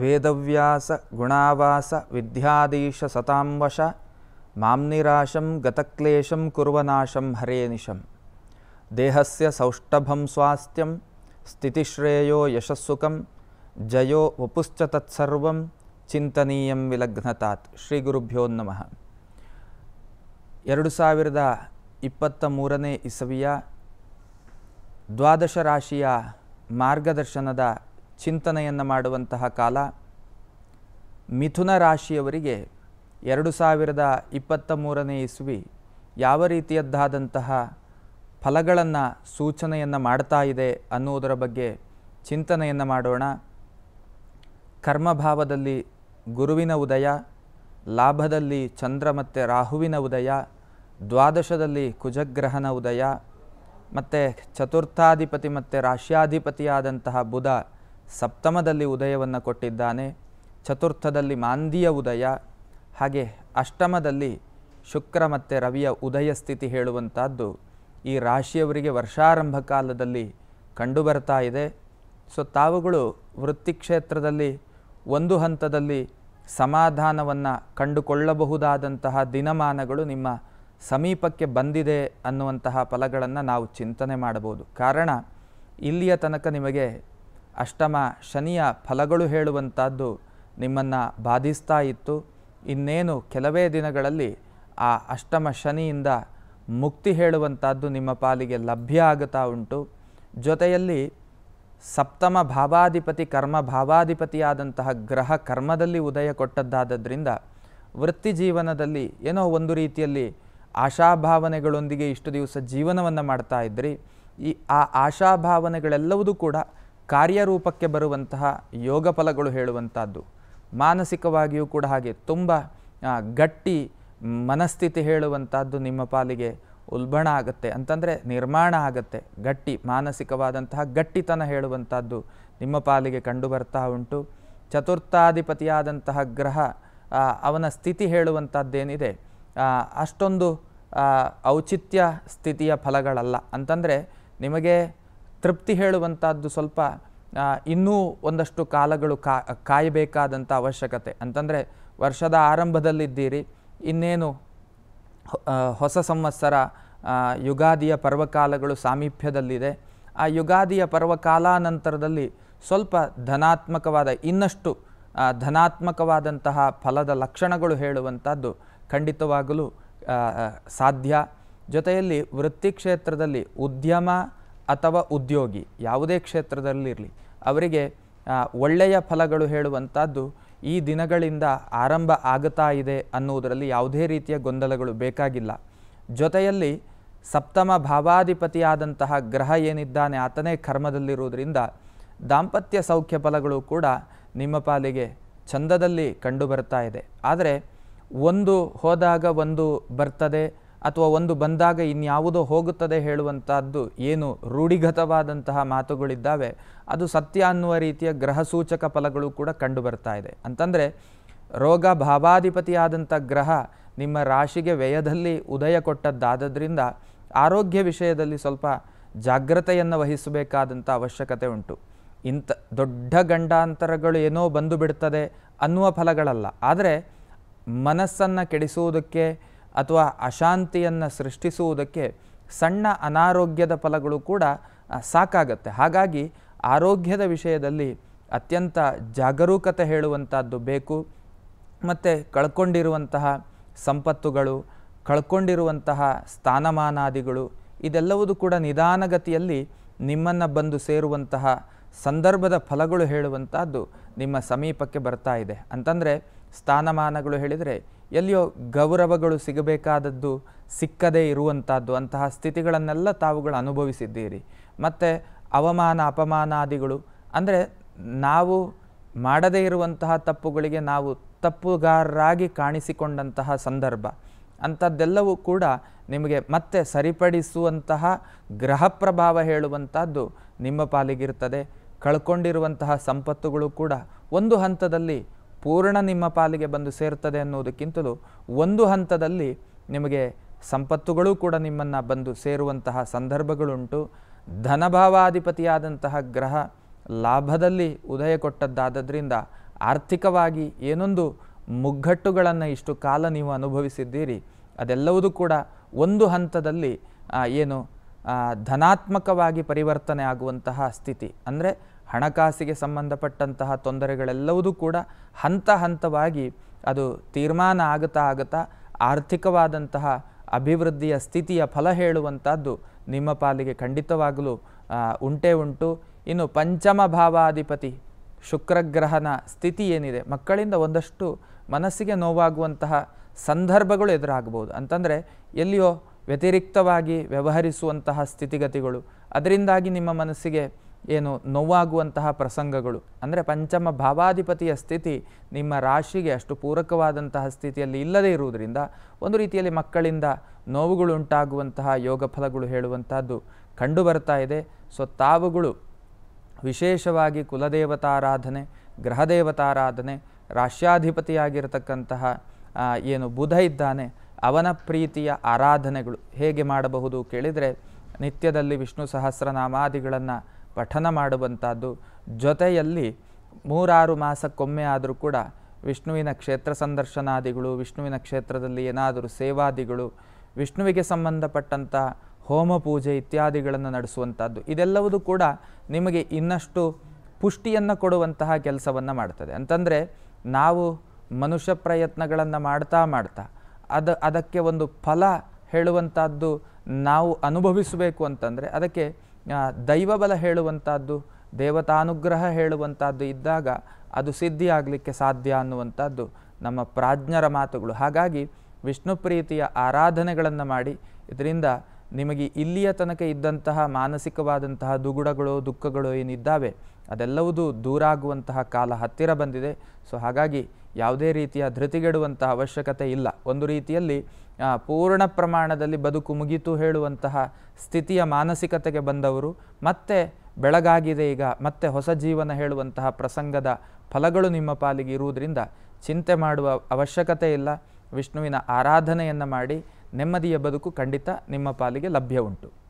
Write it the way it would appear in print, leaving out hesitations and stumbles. वेदव्यास गुणावास विद्याधीश सतांवश मामनिराशं गतक्लेशं कुर्वनाशं हरेनिशं देहस्य सौष्ठभं स्वास्थ्यं स्थितिश्रेयो यशस्सुकं जयो वपुश्च तत्सर्वं चिंतनीयं विलग्नतात्। श्री गुरुभ्यो नमः। 2023 ಇಸವಿಯ ದ್ವಾದಶ ರಾಶಿಯ ಮಾರ್ಗದರ್ಶನದ ಚಿಂತನೆಯನ್ನು ಮಾಡುವಂತಹ ಕಾಲ। ಮಿಥುನ ರಾಶಿಯವರಿಗೆ 2023 ಇಸವಿ ಯಾವ ರೀತಿಯದ್ದಾದಂತಹ ಫಲಗಳನ್ನು ಸೂಚನೆಯನ್ನು ಮಾಡ್ತಾ ಇದೆ ಅನ್ನುವುದರ ಬಗ್ಗೆ ಚಿಂತನೆಯನ್ನು ಮಾಡೋಣ। ಕರ್ಮಭಾವದಲ್ಲಿ ಗುರುವಿನ ಉದಯ, ಲಾಭದಲ್ಲಿ ಚಂದ್ರ ಮತ್ತು ರಾಹುವಿನ ಉದಯ, ದ್ವಾದಶದಲ್ಲಿ ಕುಜಗ್ರಹನ ಉದಯ, ಮತ್ತು ಚತುರ್ಥಾಧಿಪತಿ ಮತ್ತು ರಾಶ್ಯಾಧಿಪತಿಯಾದಂತಹ ಬುಧ ಸಪ್ತಮದಲ್ಲಿ ಉದಯವನ್ನು ಕೊಟ್ಟಿದ್ದಾನೆ, ಚತುರ್ಥದಲ್ಲಿ ಮಾಂದಿಯ ಉದಯ, ಹಾಗೆ ಅಷ್ಟಮದಲ್ಲಿ ಶುಕ್ರ ಮತ್ತು ರವಿಯ ಉದಯ ಸ್ಥಿತಿ ಹೇಳುವಂಥದ್ದು ಈ ರಾಶಿಯವರಿಗೆ ವರ್ಷಾರಂಭ ಕಾಲದಲ್ಲಿ ಕಂಡುಬರ್ತಾ ಇದೆ. ಸೊ ತಾವುಗಳು ವೃತ್ತಿಕ್ಷೇತ್ರದಲ್ಲಿ ಒಂದು ಹಂತದಲ್ಲಿ ಸಮಾಧಾನವನ್ನು ಕಂಡುಕೊಳ್ಳಬಹುದಾದಂತಹ ದಿನಮಾನಗಳು ನಿಮ್ಮ ಸಮೀಪಕ್ಕೆ ಬಂದಿದೆ ಅನ್ನುವಂತಹ ಫಲಗಳನ್ನು ನಾವು ಚಿಂತನೆ ಮಾಡಬಹುದು. ಕಾರಣ, ಇಲ್ಲಿಯ ತನಕ ನಿಮಗೆ ಅಷ್ಟಮ ಶನಿಯ ಫಲಗಳು ಹೇಳುವಂಥದ್ದು ನಿಮ್ಮನ್ನು ಬಾಧಿಸ್ತಾ ಇತ್ತು. ಇನ್ನೇನು ಕೆಲವೇ ದಿನಗಳಲ್ಲಿ ಆ ಅಷ್ಟಮ ಶನಿಯಿಂದ ಮುಕ್ತಿ ಹೇಳುವಂಥದ್ದು ನಿಮ್ಮ ಪಾಲಿಗೆ ಲಭ್ಯ ಆಗುತ್ತಾ ಉಂಟು. ಜೊತೆಯಲ್ಲಿ ಸಪ್ತಮ ಭಾವಾಧಿಪತಿ ಕರ್ಮ ಭಾವಾಧಿಪತಿಯಾದಂತಹ ಗ್ರಹ ಕರ್ಮದಲ್ಲಿ ಉದಯ ಕೊಟ್ಟದ್ದಾದದ್ರಿಂದ ವೃತ್ತಿ ಜೀವನದಲ್ಲಿ ಏನೋ ಒಂದು ರೀತಿಯಲ್ಲಿ ಆಶಾಭಾವನೆಗಳೊಂದಿಗೆ ಇಷ್ಟು ದಿವಸ ಜೀವನವನ್ನು ಮಾಡ್ತಾ ಇದ್ರಿ. ಆ ಆಶಾಭಾವನೆಗಳೆಲ್ಲವೂ ಕೂಡ ಕಾರ್ಯರೂಪಕ್ಕೆ ಬರುವಂತಹ ಯೋಗ ಫಲಗಳು ಹೇಳುವಂಥದ್ದು. ಮಾನಸಿಕವಾಗಿಯೂ ಕೂಡ ಹಾಗೆ ತುಂಬ ಗಟ್ಟಿ ಮನಸ್ಥಿತಿ ಹೇಳುವಂಥದ್ದು ನಿಮ್ಮ ಪಾಲಿಗೆ ಉಲ್ಬಣ ಆಗುತ್ತೆ, ಅಂತಂದರೆ ನಿರ್ಮಾಣ ಆಗುತ್ತೆ. ಗಟ್ಟಿ ಮಾನಸಿಕವಾದಂತಹ ಗಟ್ಟಿತನ ಹೇಳುವಂಥದ್ದು ನಿಮ್ಮ ಪಾಲಿಗೆ ಕಂಡು ಬರ್ತಾ ಉಂಟು. ಚತುರ್ಥಾಧಿಪತಿಯಾದಂತಹ ಗ್ರಹ ಅವನ ಸ್ಥಿತಿ ಹೇಳುವಂಥದ್ದೇನಿದೆ ಅಷ್ಟೊಂದು ಔಚಿತ್ಯ ಸ್ಥಿತಿಯ ಫಲಗಳಲ್ಲ, ಅಂತಂದರೆ ನಿಮಗೆ ತೃಪ್ತಿ ಹೇಳುವಂಥದ್ದು ಸ್ವಲ್ಪ ಇನ್ನೂ ಒಂದಷ್ಟು ಕಾಲಗಳು ಕಾಯಬೇಕಾದಂಥ ಅವಶ್ಯಕತೆ. ಅಂತಂದರೆ ವರ್ಷದ ಆರಂಭದಲ್ಲಿದ್ದೀರಿ, ಇನ್ನೇನು ಹೊಸ ಸಂವತ್ಸರ ಯುಗಾದಿಯ ಪರ್ವಕಾಲಗಳು ಸಾಮೀಪ್ಯದಲ್ಲಿದೆ. ಆ ಯುಗಾದಿಯ ಪರ್ವಕಾಲಾನಂತರದಲ್ಲಿ ಸ್ವಲ್ಪ ಧನಾತ್ಮಕವಾದ ಇನ್ನಷ್ಟು ಧನಾತ್ಮಕವಾದಂತಹ ಫಲದ ಲಕ್ಷಣಗಳು ಹೇಳುವಂಥದ್ದು ಖಂಡಿತವಾಗಲೂ ಸಾಧ್ಯ. ಜೊತೆಯಲ್ಲಿ ವೃತ್ತಿ ಕ್ಷೇತ್ರದಲ್ಲಿ ಉದ್ಯಮ ಅಥವಾ ಉದ್ಯೋಗಿ ಯಾವುದೇ ಕ್ಷೇತ್ರದಲ್ಲಿರಲಿ ಅವರಿಗೆ ಒಳ್ಳೆಯ ಫಲಗಳು ಹೇಳುವಂಥದ್ದು ಈ ದಿನಗಳಿಂದ ಆರಂಭ ಆಗುತ್ತಾ ಇದೆ ಅನ್ನುವುದರಲ್ಲಿ ಯಾವುದೇ ರೀತಿಯ ಗೊಂದಲಗಳು ಬೇಕಾಗಿಲ್ಲ. ಜೊತೆಯಲ್ಲಿ ಸಪ್ತಮ ಭಾವಾಧಿಪತಿಯಾದಂತಹ ಗ್ರಹ ಏನಿದ್ದಾನೆ ಆತನೇ ಕರ್ಮದಲ್ಲಿರುವುದರಿಂದ ದಾಂಪತ್ಯ ಸೌಖ್ಯ ಫಲಗಳು ಕೂಡ ನಿಮ್ಮ ಪಾಲಿಗೆ ಚಂದದಲ್ಲಿ ಕಂಡು ಬರ್ತಾ ಇದೆ. ಆದರೆ ಒಂದು ಹೋದಾಗ ಒಂದು ಬರ್ತದೆ ಅಥವಾ ಒಂದು ಬಂದಾಗ ಇನ್ಯಾವುದೋ ಹೋಗುತ್ತದೆ ಹೇಳುವಂಥದ್ದು ಏನು ರೂಢಿಗತವಾದಂತಹ ಮಾತುಗಳಿದ್ದಾವೆ ಅದು ಸತ್ಯ ಅನ್ನುವ ರೀತಿಯ ಗ್ರಹ ಸೂಚಕ ಫಲಗಳು ಕೂಡ ಕಂಡು ಬರ್ತಾ ಇದೆ. ಅಂತಂದರೆ ರೋಗ ಭಾವಾಧಿಪತಿಯಾದಂಥ ಗ್ರಹ ನಿಮ್ಮ ರಾಶಿಗೆ ವ್ಯಯದಲ್ಲಿ ಉದಯ ಕೊಟ್ಟದ್ದಾದದ್ರಿಂದ ಆರೋಗ್ಯ ವಿಷಯದಲ್ಲಿ ಸ್ವಲ್ಪ ಜಾಗ್ರತೆಯನ್ನು ವಹಿಸಬೇಕಾದಂಥ ಅವಶ್ಯಕತೆ ಉಂಟು. ಇಂಥ ದೊಡ್ಡ ಗಂಡಾಂತರಗಳು ಏನೋ ಬಂದು ಬಿಡ್ತದೆ ಅನ್ನುವ ಫಲಗಳಲ್ಲ, ಆದರೆ ಮನಸ್ಸನ್ನು ಕೆಡಿಸುವುದಕ್ಕೆ ಅಥವಾ ಅಶಾಂತಿಯನ್ನು ಸೃಷ್ಟಿಸುವುದಕ್ಕೆ ಸಣ್ಣ ಅನಾರೋಗ್ಯದ ಫಲಗಳು ಕೂಡ ಸಾಕಾಗತ್ತೆ. ಹಾಗಾಗಿ ಆರೋಗ್ಯದ ವಿಷಯದಲ್ಲಿ ಅತ್ಯಂತ ಜಾಗರೂಕತೆ ಹೇಳುವಂಥದ್ದು ಬೇಕು. ಮತ್ತು ಕಳ್ಕೊಂಡಿರುವಂತಹ ಸಂಪತ್ತುಗಳು, ಕಳ್ಕೊಂಡಿರುವಂತಹ ಸ್ಥಾನಮಾನಾದಿಗಳು ಇದೆಲ್ಲವೂ ಕೂಡ ನಿಧಾನಗತಿಯಲ್ಲಿ ನಿಮ್ಮನ್ನು ಬಂದು ಸೇರುವಂತಹ ಸಂದರ್ಭದ ಫಲಗಳು ಹೇಳುವಂಥದ್ದು ನಿಮ್ಮ ಸಮೀಪಕ್ಕೆ ಬರ್ತಾ ಇದೆ. ಅಂತಂದರೆ ಸ್ಥಾನಮಾನಗಳು ಹೇಳಿದರೆ ಎಲ್ಲಿಯೋ ಗೌರವಗಳು ಸಿಗಬೇಕಾದದ್ದು ಸಿಕ್ಕದೇ ಇರುವಂಥದ್ದು, ಅಂತಹ ಸ್ಥಿತಿಗಳನ್ನೆಲ್ಲ ತಾವುಗಳು ಅನುಭವಿಸಿದ್ದೀರಿ. ಮತ್ತು ಅವಮಾನ ಅಪಮಾನಾದಿಗಳು, ಅಂದರೆ ನಾವು ಮಾಡದೇ ಇರುವಂತಹ ತಪ್ಪುಗಳಿಗೆ ನಾವು ತಪ್ಪುಗಾರರಾಗಿ ಕಾಣಿಸಿಕೊಂಡಂತಹ ಸಂದರ್ಭ, ಅಂಥದ್ದೆಲ್ಲವೂ ಕೂಡ ನಿಮಗೆ ಮತ್ತೆ ಸರಿಪಡಿಸುವಂತಹ ಗ್ರಹ ಪ್ರಭಾವ ಹೇಳುವಂಥದ್ದು ನಿಮ್ಮ ಪಾಲಿಗಿರ್ತದೆ. ಕಳ್ಕೊಂಡಿರುವಂತಹ ಸಂಪತ್ತುಗಳು ಕೂಡ ಒಂದು ಹಂತದಲ್ಲಿ ಪೂರ್ಣ ನಿಮ್ಮ ಪಾಲಿಗೆ ಬಂದು ಸೇರ್ತದೆ ಅನ್ನೋದಕ್ಕಿಂತಲೂ ಒಂದು ಹಂತದಲ್ಲಿ ನಿಮಗೆ ಸಂಪತ್ತುಗಳು ಕೂಡ ನಿಮ್ಮನ್ನು ಬಂದು ಸೇರುವಂತಹ ಸಂದರ್ಭಗಳುಂಟು. ಧನಭಾವಾಧಿಪತಿಯಾದಂತಹ ಗ್ರಹ ಲಾಭದಲ್ಲಿ ಉದಯ ಕೊಟ್ಟದ್ದಾದದ್ರಿಂದ ಆರ್ಥಿಕವಾಗಿ ಏನೊಂದು ಮುಗ್ಗಟ್ಟುಗಳನ್ನು ಇಷ್ಟು ಕಾಲ ನೀವು ಅನುಭವಿಸಿದ್ದೀರಿ ಅದೆಲ್ಲವೂ ಕೂಡ ಒಂದು ಹಂತದಲ್ಲಿ ಏನು ಧನಾತ್ಮಕವಾಗಿ ಪರಿವರ್ತನೆ ಆಗುವಂತಹ ಸ್ಥಿತಿ ಅಂದರೆ ಹಣಕಾಸಿಗೆ ಸಂಬಂಧಪಟ್ಟಂತಹ ತೊಂದರೆಗಳೆಲ್ಲವೂ ಕೂಡ ಹಂತ ಹಂತವಾಗಿ ಅದು ತೀರ್ಮಾನ ಆಗುತ್ತಾ ಆಗುತ್ತಾ ಆರ್ಥಿಕವಾದಂತಹ ಅಭಿವೃದ್ಧಿಯ ಸ್ಥಿತಿಯ ಫಲ ಹೇಳುವಂತದ್ದು ನಿಮ್ಮ ಪಾಲಿಗೆ ಖಂಡಿತವಾಗಲೂ ಉಂಟೇ ಉಂಟು. ಇನ್ನು ಪಂಚಮ ಭಾವಾಧಿಪತಿ ಶುಕ್ರಗ್ರಹನ ಸ್ಥಿತಿ ಏನಿದೆ ಮಕ್ಕಳಿಂದ ಒಂದಷ್ಟು ಮನಸ್ಸಿಗೆ ನೋವಾಗುವಂತಹ ಸಂದರ್ಭಗಳು ಎದುರಾಗಬಹುದು. ಅಂತಂದರೆ ಎಲ್ಲಿಯೋ ವ್ಯತಿರಿಕ್ತವಾಗಿ ವ್ಯವಹರಿಸುವಂತಹ ಸ್ಥಿತಿಗತಿಗಳು ಅದರಿಂದಾಗಿ ನಿಮ್ಮ ಮನಸ್ಸಿಗೆ ಏನು ನೋವಾಗುವಂತಹ ಪ್ರಸಂಗಗಳು ಅಂದರೆ ಪಂಚಮ ಭಾವಾಧಿಪತಿಯ ಸ್ಥಿತಿ ನಿಮ್ಮ ರಾಶಿಗೆ ಅಷ್ಟು ಪೂರಕವಾದಂತಹ ಸ್ಥಿತಿಯಲ್ಲಿ ಇಲ್ಲದೇ ಇರುವುದರಿಂದ ಒಂದು ರೀತಿಯಲ್ಲಿ ಮಕ್ಕಳಿಂದ ನೋವುಗಳು ಉಂಟಾಗುವಂತಹ ಯೋಗ ಫಲಗಳು ಹೇಳುವಂತಹದ್ದು ಕಂಡು ಬರ್ತಾ ಇದೆ. ಸೊ ತಾವುಗಳು ವಿಶೇಷವಾಗಿ ಕುಲದೇವತಾರಾಧನೆ ಗ್ರಹದೇವತಾರಾಧನೆ ರಾಶ್ಯಾಧಿಪತಿಯಾಗಿರತಕ್ಕಂತಹ ಏನು ಬುಧ ಇದ್ದಾನೆ ಅವನ ಪ್ರೀತಿಯ ಆರಾಧನೆಗಳು ಹೇಗೆ ಮಾಡಬಹುದು ಕೇಳಿದರೆ ನಿತ್ಯದಲ್ಲಿ ವಿಷ್ಣು ಸಹಸ್ರನಾಮಾದಿಗಳನ್ನು ಪಠನ ಮಾಡುವಂಥದ್ದು ಜೊತೆಯಲ್ಲಿ 3-6 ಮಾಸಕ್ಕೊಮ್ಮೆ ಆದರೂ ಕೂಡ ವಿಷ್ಣುವಿನ ಕ್ಷೇತ್ರ ಸಂದರ್ಶನಾದಿಗಳು ವಿಷ್ಣುವಿನ ಕ್ಷೇತ್ರದಲ್ಲಿ ಏನಾದರೂ ಸೇವಾದಿಗಳು ವಿಷ್ಣುವಿಗೆ ಸಂಬಂಧಪಟ್ಟಂಥ ಹೋಮ ಪೂಜೆ ಇತ್ಯಾದಿಗಳನ್ನು ನಡೆಸುವಂಥದ್ದು ಇದೆಲ್ಲವೂ ಕೂಡ ನಿಮಗೆ ಇನ್ನಷ್ಟು ಪುಷ್ಟಿಯನ್ನು ಕೊಡುವಂತಹ ಕೆಲಸವನ್ನು ಮಾಡ್ತದೆ. ಅಂತಂದರೆ ನಾವು ಮನುಷ್ಯ ಪ್ರಯತ್ನಗಳನ್ನು ಮಾಡ್ತಾ ಮಾಡ್ತಾ ಅದಕ್ಕೆ ಒಂದು ಫಲ ಹೇಳುವಂಥದ್ದು ನಾವು ಅನುಭವಿಸಬೇಕು ಅಂತಂದರೆ ಅದಕ್ಕೆ ದೈವಬಲ ಹೇಳುವಂಥದ್ದು ದೇವತಾನುಗ್ರಹ ಹೇಳುವಂಥದ್ದು ಇದ್ದಾಗ ಅದು ಸಿದ್ಧಿಯಾಗಲಿಕ್ಕೆ ಸಾಧ್ಯ ಅನ್ನುವಂಥದ್ದು ನಮ್ಮ ಪ್ರಾಜ್ಞರ ಮಾತುಗಳು. ಹಾಗಾಗಿ ವಿಷ್ಣು ಪ್ರೀತಿಯ ಆರಾಧನೆಗಳನ್ನು ಮಾಡಿ ಇದರಿಂದ ನಿಮಗೆ ಇಲ್ಲಿಯ ತನಕ ಇದ್ದಂತಹ ಮಾನಸಿಕವಾದಂತಹ ದುಗುಡಗಳು ದುಃಖಗಳು ಏನಿದ್ದಾವೆ ಅದೆಲ್ಲವೂ ದೂರಾಗುವಂತಹ ಕಾಲ ಹತ್ತಿರ ಬಂದಿದೆ. ಸೊ ಹಾಗಾಗಿ ಯಾವುದೇ ರೀತಿಯ ಧೃತಿಗೆಡುವಂತಹ ಅವಶ್ಯಕತೆ ಇಲ್ಲ. ಒಂದು ರೀತಿಯಲ್ಲಿ ಪೂರ್ಣ ಪ್ರಮಾಣದಲ್ಲಿ ಬದುಕು ಮುಗಿತು ಹೇಳುವಂತಹ ಸ್ಥಿತಿಯ ಮಾನಸಿಕತೆಗೆ ಬಂದವರು ಮತ್ತೆ ಬೆಳಗಾಗಿದೆ ಈಗ ಮತ್ತೆ ಹೊಸ ಜೀವನ ಹೇಳುವಂತಹ ಪ್ರಸಂಗದ ಫಲಗಳು ನಿಮ್ಮ ಪಾಲಿಗೆ ಇರುವುದರಿಂದ ಚಿಂತೆ ಮಾಡುವ ಅವಶ್ಯಕತೆ ಇಲ್ಲ. ವಿಷ್ಣುವಿನ ಆರಾಧನೆಯನ್ನು ಮಾಡಿ ನೆಮ್ಮದಿಯ ಬದುಕು ಖಂಡಿತ ನಿಮ್ಮ ಪಾಲಿಗೆ ಲಭ್ಯ ಉಂಟು.